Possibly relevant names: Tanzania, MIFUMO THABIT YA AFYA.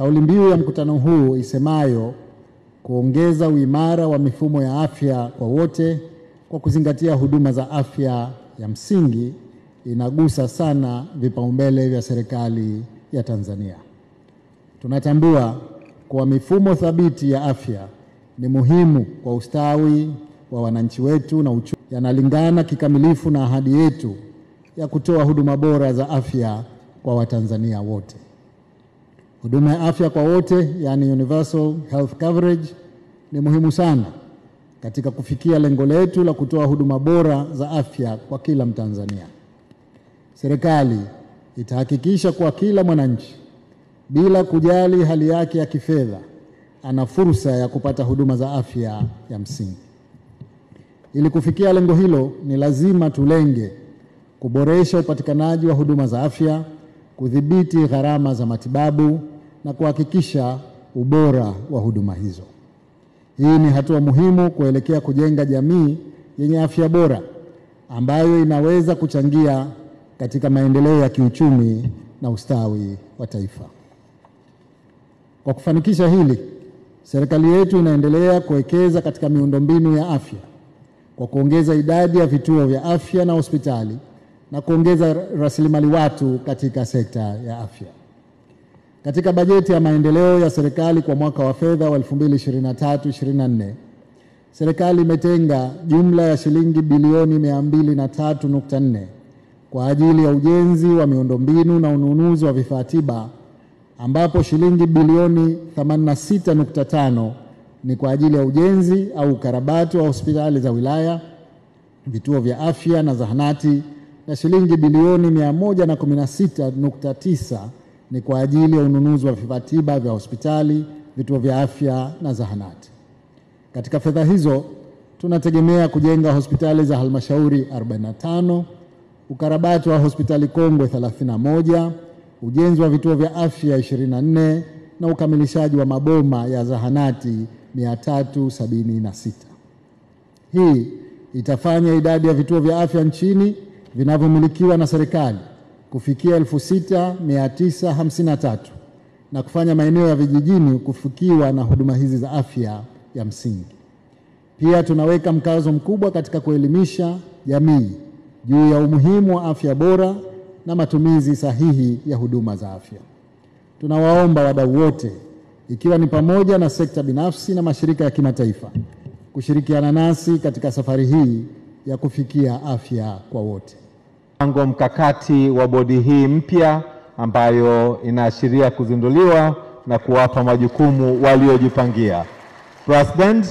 Kauli mbiu ya mkutano huu isemayo kuongeza uimara wa mifumo ya afya kwa wote kwa kuzingatia huduma za afya ya msingi inagusa sana vipaumbele vya serikali ya Tanzania. Tunatambua kuwa mifumo thabiti ya afya ni muhimu kwa ustawi wa wananchi wetu na uchumi, yanalingana kikamilifu na ahadi yetu ya kutoa huduma bora za afya kwa Watanzania wote. Huduma ya afya kwa wote, yani universal health coverage, ni muhimu sana katika kufikia lengo letu la kutoa huduma bora za afya kwa kila Mtanzania. Serikali itahakikisha kwa kila mwananchi bila kujali hali yake ya kifedha ana fursa ya kupata huduma za afya ya msingi. Ili kufikia lengo hilo ni lazima tulenge kuboresha upatikanaji wa huduma za afya, kudhibiti gharama za matibabu na kuhakikisha ubora wa huduma hizo. Hii ni hatua muhimu kuelekea kujenga jamii yenye afya bora ambayo inaweza kuchangia katika maendeleo ya kiuchumi na ustawi wa taifa. Kwa kufanikisha hili, serikali yetu inaendelea kuwekeza katika miundombinu ya afya kwa kuongeza idadi ya vituo vya afya na hospitali na kuongeza rasilimali watu katika sekta ya afya. Katika bajeti ya maendeleo ya serikali kwa mwaka wa fedha wa 2023-24, serikali imetenga jumla ya shilingi bilioni 203.4 kwa ajili ya ujenzi wa miundombinu na ununuzi wa vifaa tiba, ambapo shilingi bilioni 86.5 ni kwa ajili ya ujenzi au ukarabati wa hospitali za wilaya, vituo vya afya na zahanati, na shilingi bilioni 116.9 ni kwa ajili ya ununuzi wa vifaa tiba vya hospitali, vituo vya afya na zahanati. Katika fedha hizo tunategemea kujenga hospitali za halmashauri 45, ukarabati wa hospitali kongwe 31, ujenzi wa vituo vya afya 24 na ukamilishaji wa maboma ya zahanati 376. Hii itafanya idadi ya vituo vya afya nchini vinavyomilikiwa na serikali kufikia 6953 na kufanya maeneo ya vijijini kufikiwa na huduma hizi za afya ya msingi. Pia tunaweka mkazo mkubwa katika kuelimisha jamii juu ya umuhimu wa afya bora na matumizi sahihi ya huduma za afya. Tunawaomba wadau wote, ikiwa ni pamoja na sekta binafsi na mashirika ya kimataifa, kushirikiana nasi katika safari hii ya kufikia afya kwa wote. Mpango mkakati wa bodi hii mpya ambayo inaashiria kuzinduliwa na kuwapa majukumu waliojipangia. President